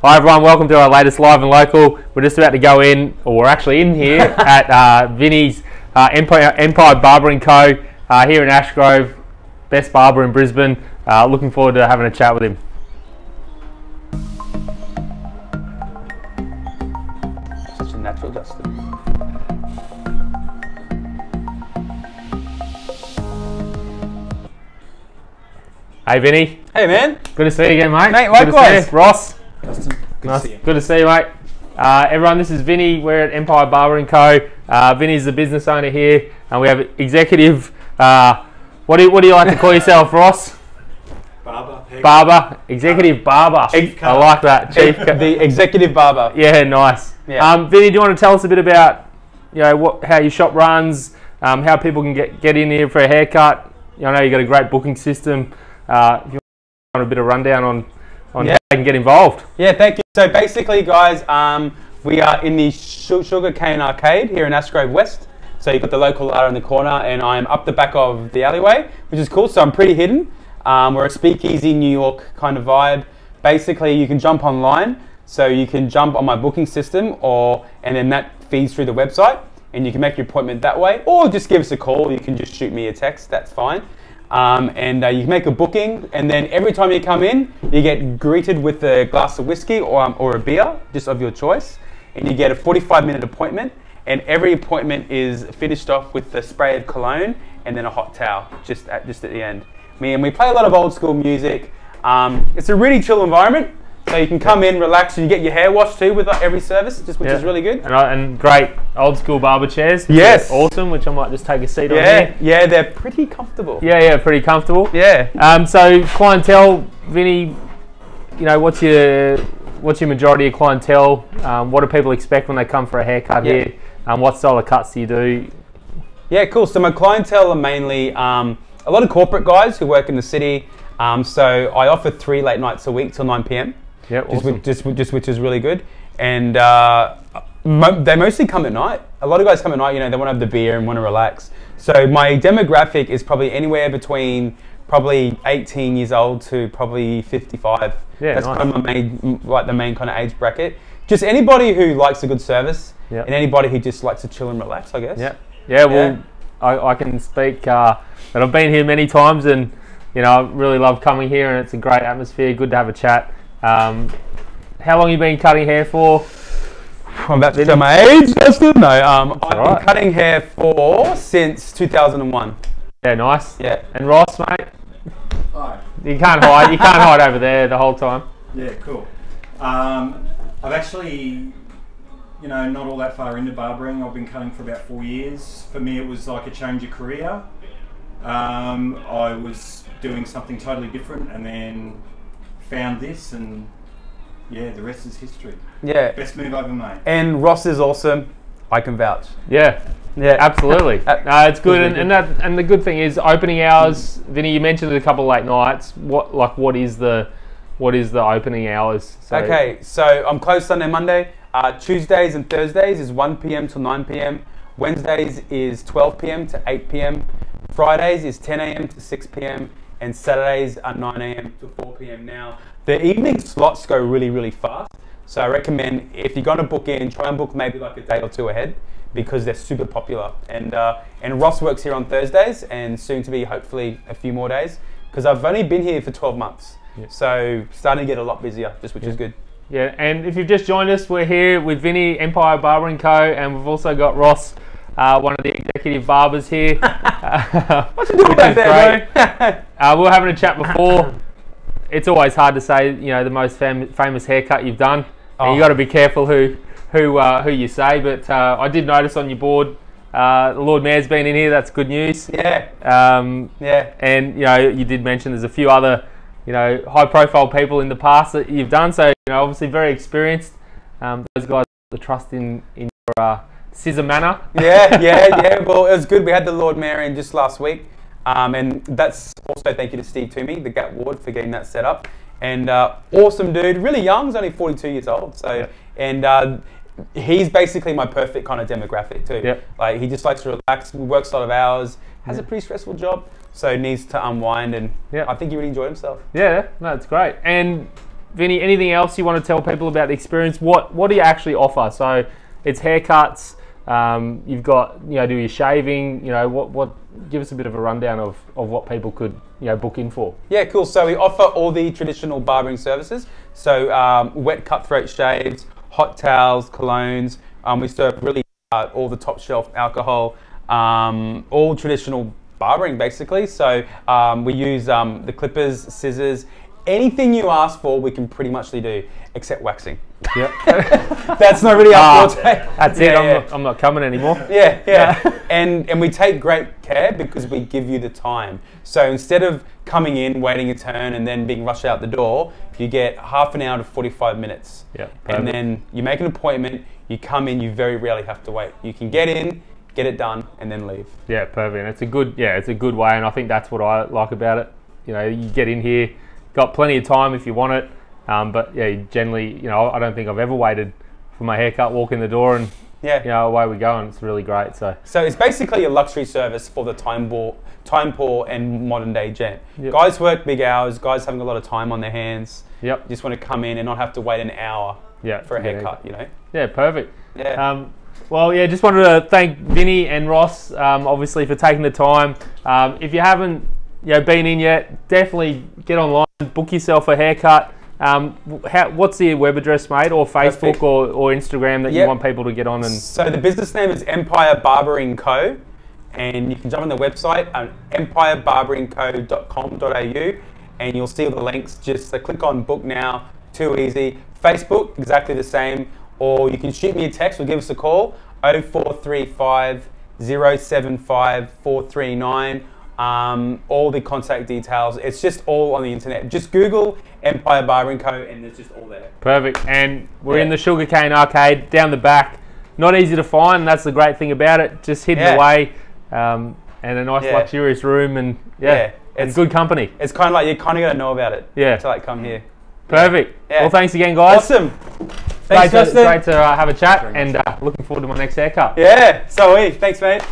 Hi everyone, welcome to our latest Live and Local. We're just about to go in, or we're actually in here at Vinnie's Empire Barbering Co here in Ashgrove, best barber in Brisbane. Looking forward to having a chat with him. Such a natural, Justin. Hey Vinnie. Hey man. Good to see you again mate. Mate, likewise. Good to see you. Ross. Justin, good to see you mate. Everyone, this is Vinnie. We're at Empire Barbering Co. Vinnie's the business owner here and we have executive, what do you like to call yourself, Ross? Barber. Barber. Executive barber. I like that. Chief. The executive barber. Yeah, nice. Yeah. Vinnie, do you want to tell us a bit about, you know, how your shop runs, how people can get in here for a haircut? I know you've got a great booking system. If you want a bit of rundown on how they can get involved. Yeah, thank you. So basically, guys, we are in the Sugar Cane Arcade here in Ashgrove West. So you've got the local ladder in the corner, and I'm up the back of the alleyway, which is cool. So I'm pretty hidden. We're a speakeasy New York kind of vibe. Basically, you can jump online. So you can jump on my booking system, and then that feeds through the website, and you can make your appointment that way, or just give us a call. You can just shoot me a text. That's fine. You make a booking, and then every time you come in, you get greeted with a glass of whiskey or a beer, just of your choice, and you get a 45-minute appointment, and every appointment is finished off with a spray of cologne and then a hot towel just at the end. We play a lot of old school music. It's a really chill environment, so you can come in, relax, and you get your hair washed too with every service, which is really good. And great old school barber chairs. Yes. Awesome, which I might just take a seat on here. Yeah, they're pretty comfortable. Yeah, pretty comfortable. Yeah. So clientele, Vinnie, you know, what's your majority of clientele? What do people expect when they come for a haircut here? What style of cuts do you do? Yeah, cool. So my clientele are mainly a lot of corporate guys who work in the city. So I offer 3 late nights a week till 9 p.m. Yeah, awesome. Which is really good, and they mostly come at night. A lot of guys come at night. You know, they want to have the beer and want to relax. So my demographic is probably anywhere between probably 18 years old to probably 55. Yeah, that's nice. Kind of my main kind of age bracket. Just anybody who likes a good service, and anybody who just likes to chill and relax, I guess. Yeah. Yeah. Well, I can speak that I've been here many times, and you know, I really love coming here, and it's a great atmosphere. Good to have a chat. How long have you been cutting hair for? I'm about to show my age, Justin. No, I've been cutting hair since 2001. Yeah, nice. Yeah. And Ross, mate? Hi. You can't hide. You can't hide over there the whole time. Yeah, cool. I've actually, you know, not all that far into barbering. I've been cutting for about 4 years. For me, it was like a change of career. I was doing something totally different, and then found this, and yeah, the rest is history. Yeah, best move I've ever made. And Ross is awesome. I can vouch. Yeah, yeah, absolutely. It's good, and the good thing is opening hours. Vinnie, you mentioned a couple of late nights. What is the opening hours? So, okay, so I'm closed Sunday, Monday. Tuesdays and Thursdays is 1 p.m. till 9 p.m. Wednesdays is 12 p.m. to 8 p.m. Fridays is 10 a.m. to 6 p.m. and Saturdays are 9 a.m. to 4 p.m. Now, the evening slots go really, really fast. So I recommend if you're going to book in, try and book maybe like a day or two ahead because they're super popular. And Ross works here on Thursdays and soon to be hopefully a few more days because I've only been here for 12 months. Yeah. So starting to get a lot busier, which is good. Yeah, and if you've just joined us, we're here with Vinnie, Empire Barbering Co. And we've also got Ross, one of the executive barbers here. What you doing back there, bro? We were having a chat before. It's always hard to say, you know, the most famous haircut you've done. And you got to be careful who you say. But I did notice on your board, the Lord Mayor's been in here. That's good news. Yeah. Yeah. And you know, you did mention there's a few other, you know, high-profile people in the past that you've done. So you know, obviously very experienced. Those guys have the trust in your. Scissor manner. yeah. Well, it was good. We had the Lord Mayor in just last week, and that's also thank you to Steve Toomey, the GAT ward, for getting that set up. And awesome dude, really young. He's only 42 years old. So, and he's basically my perfect kind of demographic too. Yeah. Like he just likes to relax, works a lot of hours, has a pretty stressful job, so needs to unwind. And I think he really enjoyed himself. Yeah, no, it's great. And Vinnie, anything else you want to tell people about the experience? What do you actually offer? So it's haircuts. You've got, do your shaving, give us a bit of a rundown of what people could, book in for. Yeah, cool. So we offer all the traditional barbering services. So wet cutthroat shaves, hot towels, colognes. We serve really all the top shelf alcohol, all traditional barbering basically. So we use the clippers, scissors, anything you ask for, we can pretty much do, except waxing. Yep. That's not really our forte. That's it. I'm not coming anymore. Yeah. And we take great care because we give you the time. So instead of coming in, waiting a turn, and then being rushed out the door, you get half an hour to 45 minutes. Yep. And then you make an appointment. You come in. You very rarely have to wait. You can get in, get it done, and then leave. Yeah, perfect. And it's a good way. And I think that's what I like about it. You get in here, got plenty of time if you want it. But yeah, generally, I don't think I've ever waited for my haircut, walk in the door and, away we go, and it's really great. So it's basically a luxury service for the time poor and modern day gent. Yep. Guys work big hours, guys having a lot of time on their hands. Yep. Just want to come in and not have to wait an hour for a haircut, Yeah, perfect. Yeah. Just wanted to thank Vinnie and Ross, obviously, for taking the time. If you haven't been in yet, definitely get online, book yourself a haircut. What's the web address, mate, or Facebook or Instagram that you want people to get on? And so the business name is Empire Barbering Co, and you can jump on the website at empirebarberingco.com.au, and you'll see all the links. Just click on book now, too easy. Facebook, exactly the same, or you can shoot me a text or give us a call, 0435 075 439. All the contact details, it's just all on the internet. Just Google Empire Barbering Co and it's just all there. Perfect. And we're in the Sugar Cane Arcade down the back. Not easy to find, and that's the great thing about it. Just hidden away, and a nice luxurious room, and it's good company. It's kind of like you kind of got to know about it to come here. Perfect. Yeah. Well, thanks again, guys. Awesome. Thanks, Justin. Great to have a chat, and looking forward to my next haircut. Yeah, so are we. Thanks, mate.